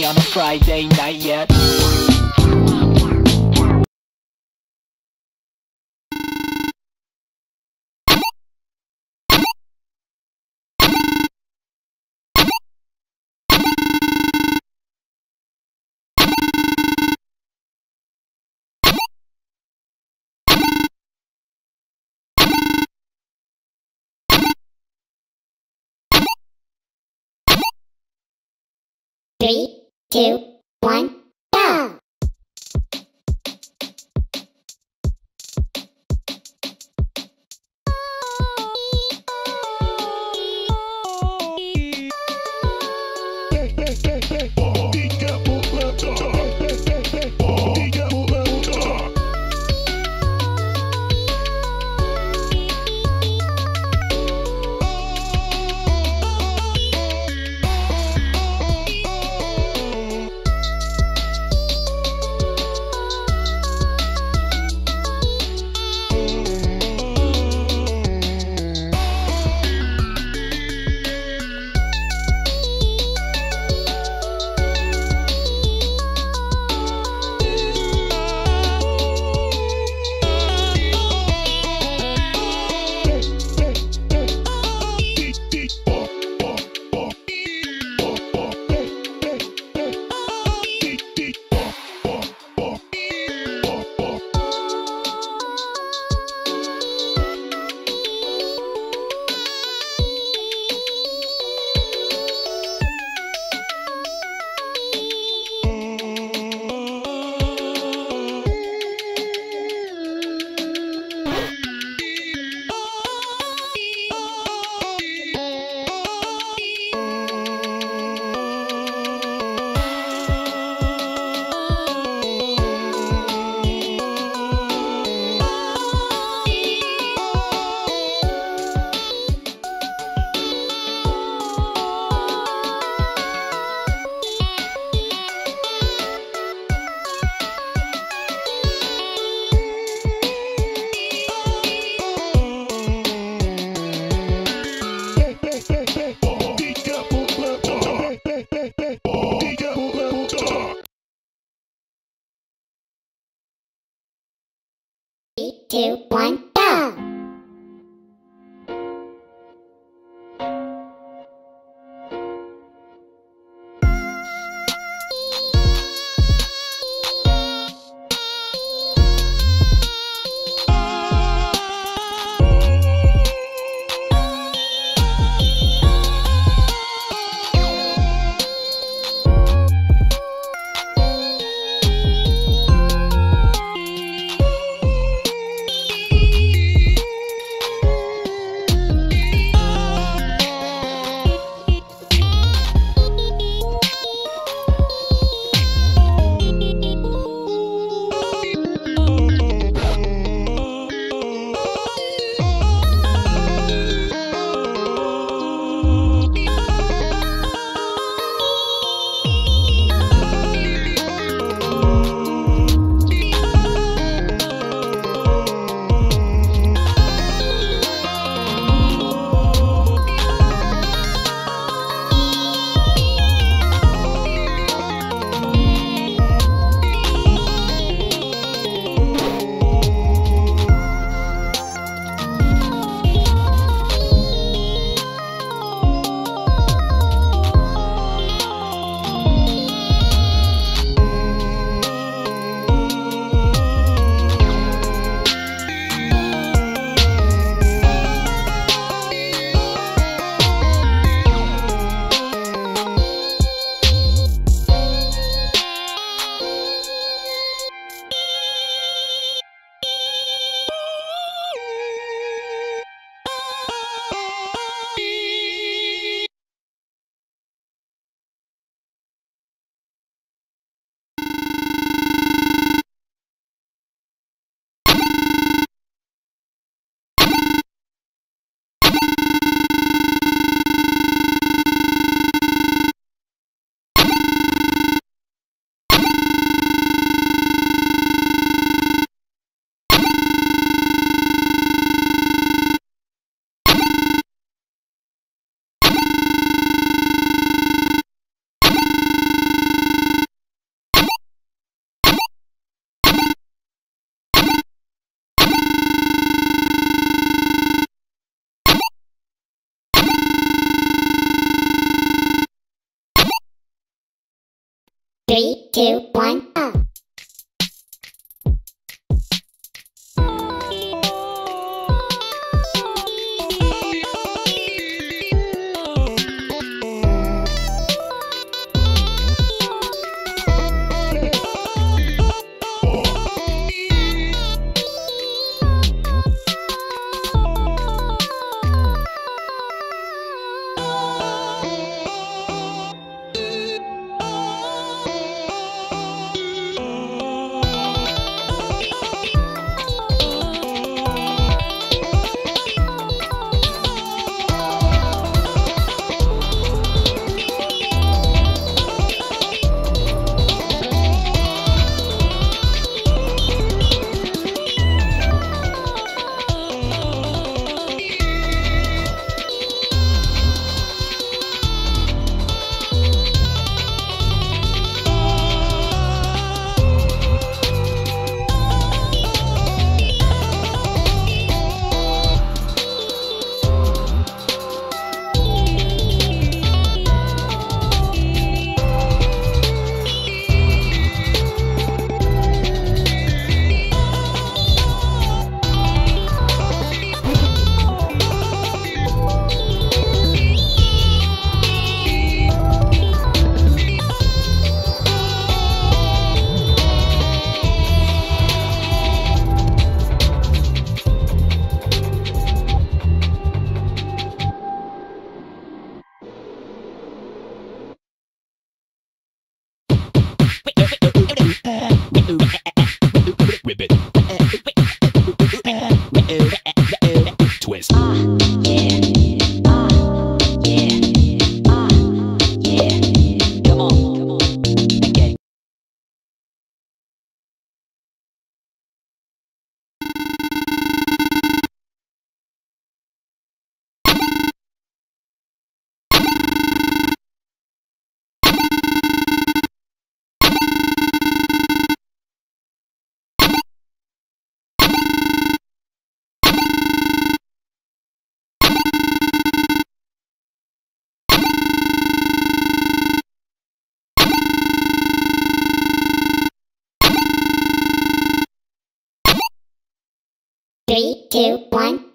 me on a Friday night yet. Three, two, one. Two, one. 3, 2, 1, up. Ribbit. Twist. Three, 2, 1.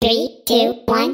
Three, 2, 1.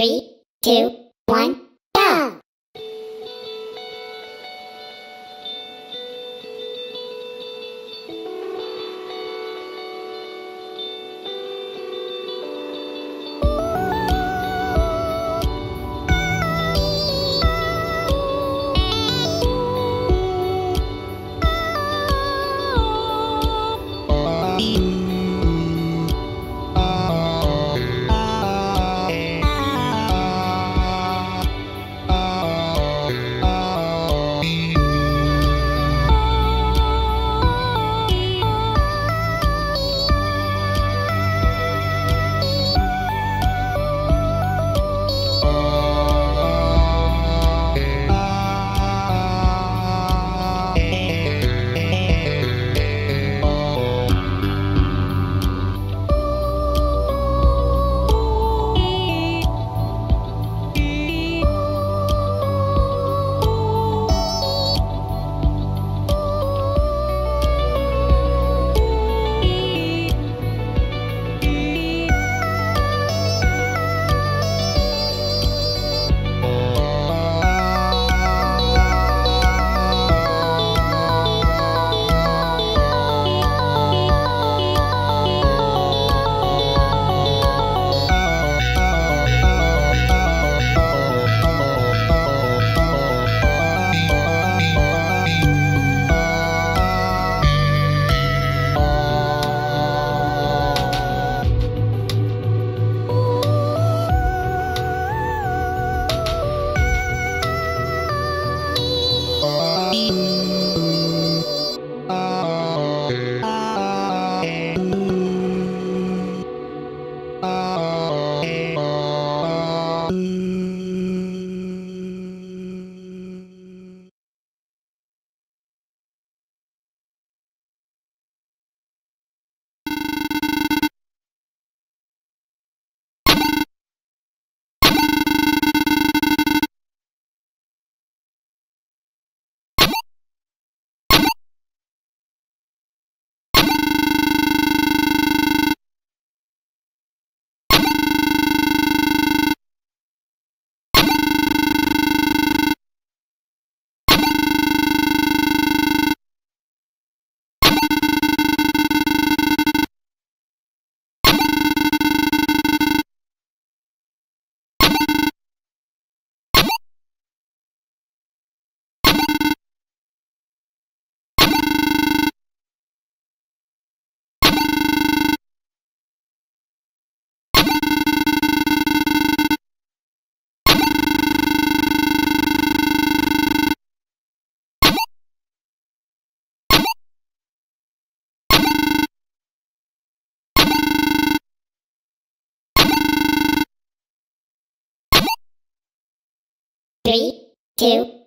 3, 2, 1. Three, two.